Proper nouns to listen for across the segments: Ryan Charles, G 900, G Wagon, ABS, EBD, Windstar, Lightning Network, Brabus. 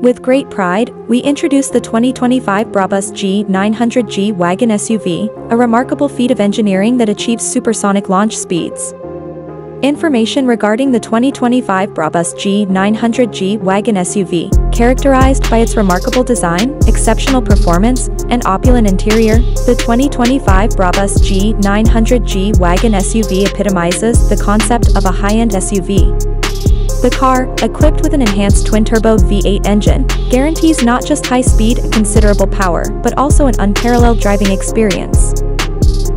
With great pride, we introduce the 2025 Brabus G 900 G Wagon SUV, a remarkable feat of engineering that achieves supersonic launch speeds. Information regarding the 2025 Brabus G 900 G Wagon SUV, characterized by its remarkable design, exceptional performance, and opulent interior, the 2025 Brabus G 900 G Wagon SUV epitomizes the concept of a high-end SUV. The car, equipped with an enhanced twin-turbo V8 engine, guarantees not just high speed and considerable power, but also an unparalleled driving experience.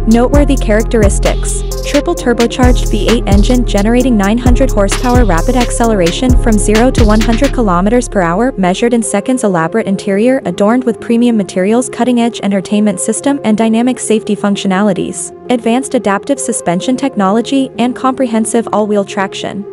Noteworthy characteristics: triple turbocharged V8 engine generating 900 horsepower, rapid acceleration from 0 to 100 km per hour measured in seconds, elaborate interior adorned with premium materials, cutting-edge entertainment system and dynamic safety functionalities, advanced adaptive suspension technology, and comprehensive all-wheel traction.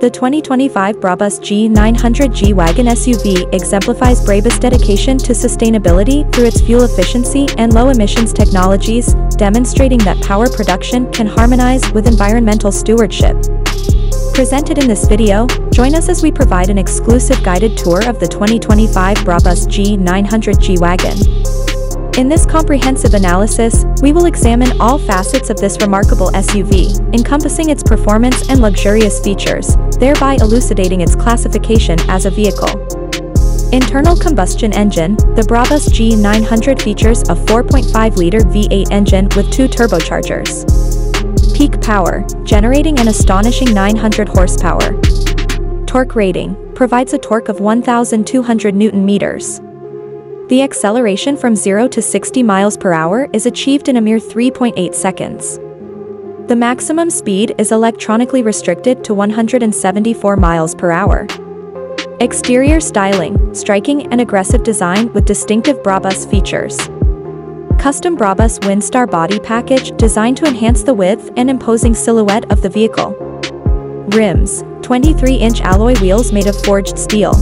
The 2025 Brabus G 900 G Wagon SUV exemplifies Brabus' dedication to sustainability through its fuel efficiency and low emissions technologies, demonstrating that power production can harmonize with environmental stewardship. Presented in this video, join us as we provide an exclusive guided tour of the 2025 Brabus G 900 G Wagon. In this comprehensive analysis, we will examine all facets of this remarkable SUV, encompassing its performance and luxurious features, thereby elucidating its classification as a vehicle. Internal combustion engine: the Brabus G 900 features a 4.5-liter V8 engine with 2 turbochargers. Peak power, generating an astonishing 900 horsepower. Torque rating, provides a torque of 1,200 Nm. The acceleration from 0 to 60 miles per hour is achieved in a mere 3.8 seconds. The maximum speed is electronically restricted to 174 miles per hour. Exterior styling: striking and aggressive design with distinctive Brabus features. Custom Brabus Windstar body package designed to enhance the width and imposing silhouette of the vehicle. Rims: 23-inch alloy wheels made of forged steel.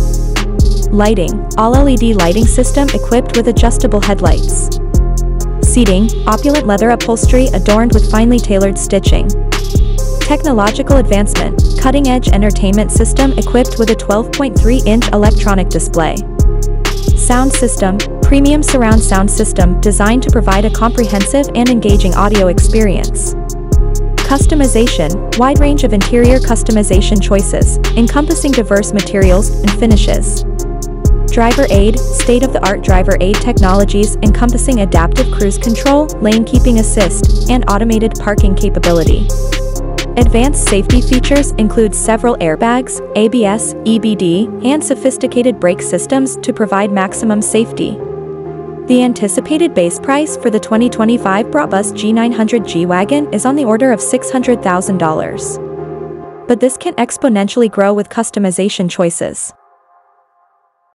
Lighting: all-LED lighting system equipped with adjustable headlights. Seating: opulent leather upholstery adorned with finely tailored stitching. Technological advancement: cutting-edge entertainment system equipped with a 12.3-inch electronic display. Sound system: premium surround sound system designed to provide a comprehensive and engaging audio experience. Customization: wide range of interior customization choices, encompassing diverse materials and finishes. Driver aid: state-of-the-art driver aid technologies encompassing adaptive cruise control, lane keeping assist, and automated parking capability. Advanced safety features include several airbags, ABS, EBD, and sophisticated brake systems to provide maximum safety. The anticipated base price for the 2025 Brabus G 900 G Wagon is on the order of $600,000. But this can exponentially grow with customization choices.